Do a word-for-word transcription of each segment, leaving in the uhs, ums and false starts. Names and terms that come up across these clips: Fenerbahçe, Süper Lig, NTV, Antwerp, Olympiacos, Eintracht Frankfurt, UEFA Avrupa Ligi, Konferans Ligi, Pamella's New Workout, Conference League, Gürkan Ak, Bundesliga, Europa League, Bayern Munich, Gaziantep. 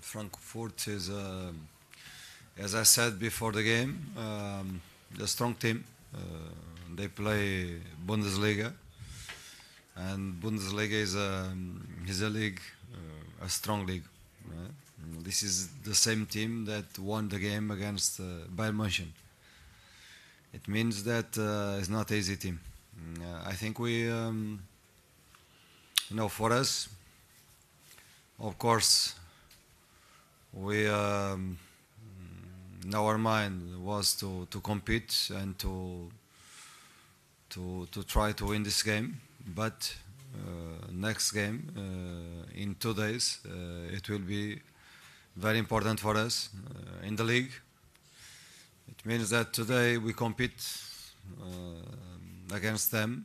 Frankfurt is, uh, as I said before the game, um, a strong team. Uh, they play Bundesliga, and Bundesliga is a is a league, uh, a strong league. Right? This is the same team that won the game against uh, Bayern Munich. It means that uh, it's not an easy team. Uh, I think we, um, you know, for us, of course, we um, in our mind was to to compete and to to to try to win this game. But uh, next game uh, in two days, uh, it will be very important for us uh, in the league. It means that today we compete uh, against them.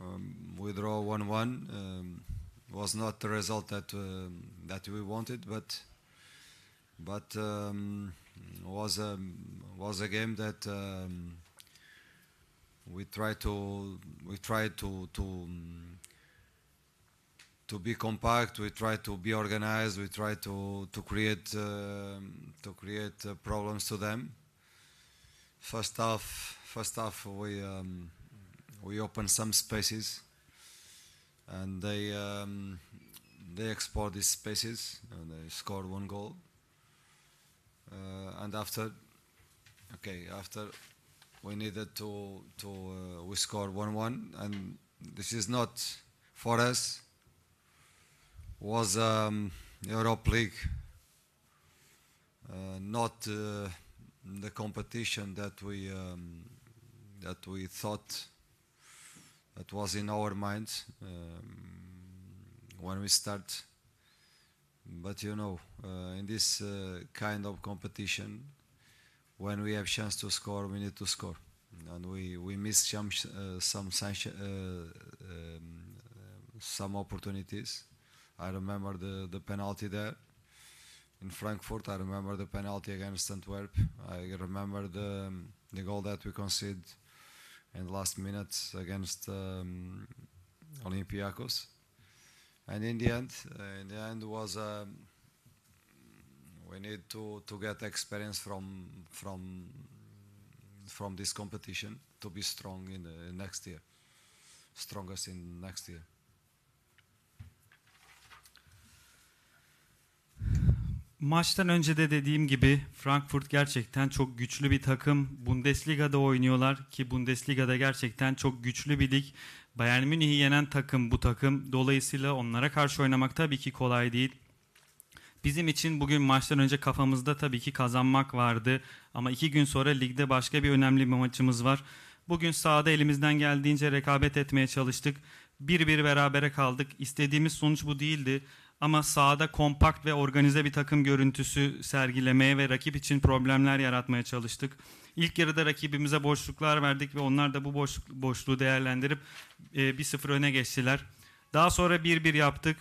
Um, we draw one one. Um, was not the result that uh, that we wanted, but but um, was a was a game that um, we tried to we tried to to to be compact. We tried to be organized. We tried to to create uh, to create uh, problems to them. First half, first half we um, we opened some spaces. And they um, they explored these spaces and they scored one goal. Uh, and after, okay, after we needed to to uh, we scored one one. And this is not for us. Was um, Europa League uh, not uh, the competition that we um, that we thought. That was in our minds um, when we start. But you know, uh, in this uh, kind of competition, when we have chance to score, we need to score, and we we miss some uh, some uh, um, some opportunities. I remember the the penalty there in Frankfurt. I remember the penalty against Antwerp. I remember the the goal that we conceded in the last minutes against um, Olympiacos, and in the end, uh, in the end was um, we need to to get experience from from from this competition to be strong in the next year, strongest in next year. Maçtan önce de dediğim gibi Frankfurt gerçekten çok güçlü bir takım. Bundesliga'da oynuyorlar ki Bundesliga'da gerçekten çok güçlü bir lig. Bayern Münih'i yenen takım bu takım. Dolayısıyla onlara karşı oynamak tabii ki kolay değil. Bizim için bugün maçtan önce kafamızda tabii ki kazanmak vardı. Ama iki gün sonra ligde başka bir önemli bir maçımız var. Bugün sahada elimizden geldiğince rekabet etmeye çalıştık. bir bir berabere kaldık. İstediğimiz sonuç bu değildi. Ama sahada kompakt ve organize bir takım görüntüsü sergilemeye ve rakip için problemler yaratmaya çalıştık. İlk yarıda rakibimize boşluklar verdik ve onlar da bu boşluk, boşluğu değerlendirip bir sıfır öne geçtiler. Daha sonra bir bir yaptık.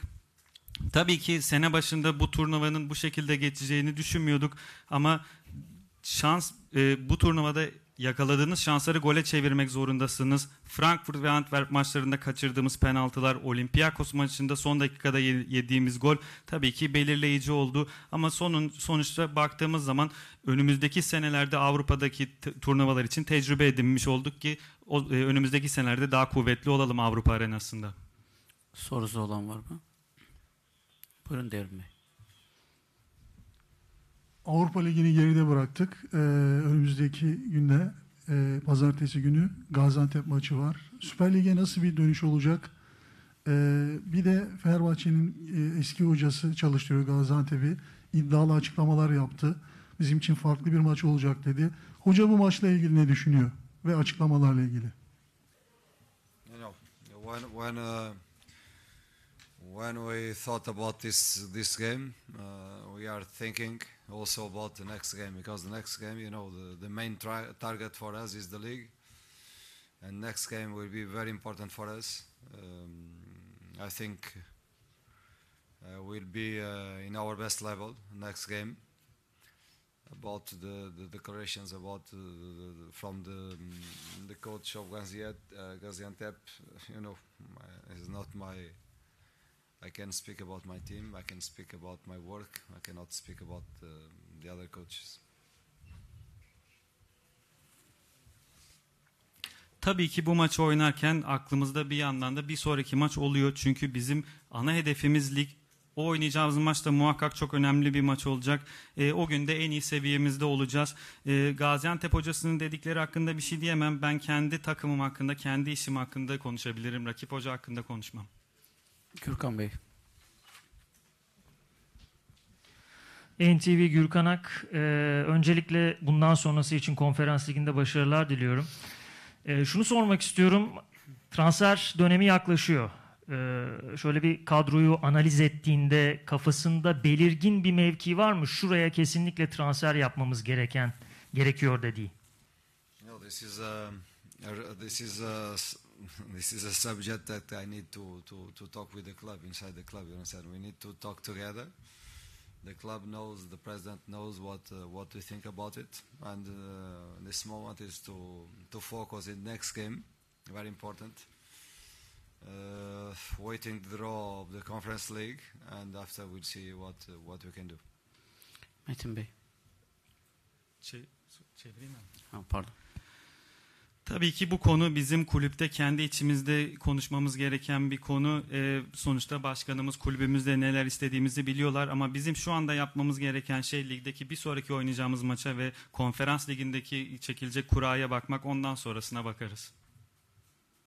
Tabii ki sene başında bu turnuvanın bu şekilde geçeceğini düşünmüyorduk. Ama şans bu turnuvada yakaladığınız şansları gole çevirmek zorundasınız. Frankfurt ve Antwerp maçlarında kaçırdığımız penaltılar, Olympiakos maçında son dakikada yediğimiz gol tabii ki belirleyici oldu. Ama sonun, sonuçta baktığımız zaman önümüzdeki senelerde Avrupa'daki turnuvalar için tecrübe edinmiş olduk ki o, e, önümüzdeki senelerde daha kuvvetli olalım Avrupa arenasında. Sorusu olan var mı? Buyurun Devrim Bey. Avrupa Ligi'ni geride bıraktık. Ee, önümüzdeki günde, e, pazartesi günü Gaziantep maçı var. Süper Lig'e nasıl bir dönüş olacak? Ee, bir de Fenerbahçe'nin e, eski hocası çalıştırıyor Gaziantep'i. İddialı açıklamalar yaptı. Bizim için farklı bir maç olacak dedi. Hoca bu maçla ilgili ne düşünüyor? Ve açıklamalarla ilgili. You know, when, when, uh... When we thought about this this game, uh, we are thinking also about the next game, because the next game, you know, the, the main tri target for us is the league, and next game will be very important for us. Um, I think uh, we'll be uh, in our best level next game. About the, the declarations about uh, the, from the um, the coach of Gaziantep, uh, Gaziantep, you know, it's not my I can speak about my team, I can speak about my work, I cannot speak about uh, the other coaches. Tabii ki bu maçı oynarken aklımızda bir yandan da bir sonraki maç oluyor. Çünkü bizim ana hedefimiz lig. O oynayacağımız maç da muhakkak çok önemli bir maç olacak. E, o gün de en iyi seviyemizde olacağız. E, Gaziantep hocasının dedikleri hakkında bir şey diyemem. Ben kendi takımım hakkında, kendi işim hakkında konuşabilirim. Rakip hoca hakkında konuşmam. Gürkan Bey. N T V Gürkan Ak. E, öncelikle bundan sonrası için Konferans Ligi'nde başarılar diliyorum. E, şunu sormak istiyorum. Transfer dönemi yaklaşıyor. Ee, şöyle bir kadroyu analiz ettiğinde kafasında belirgin bir mevki var mı? Şuraya kesinlikle transfer yapmamız gereken gerekiyor dediği. No, this is a this is a this is a subject that I need to to to talk with the club inside the club. You understand? We need to talk together. The club knows, the president knows what uh, what we think about it, and uh, this moment is to to focus in next game. Very important. Uh, waiting the draw of the Conference League, and after we'll see what uh, what we can do. Metin Bey. Şey, çevireyim mi? Ha, pardon. Tabii ki bu konu bizim kulüpte kendi içimizde konuşmamız gereken bir konu. Ee, sonuçta başkanımız kulübümüzde neler istediğimizi biliyorlar ama bizim şu anda yapmamız gereken şey ligdeki bir sonraki oynayacağımız maça ve Konferans Ligi'ndeki çekilecek kuraya bakmak, ondan sonrasına bakarız.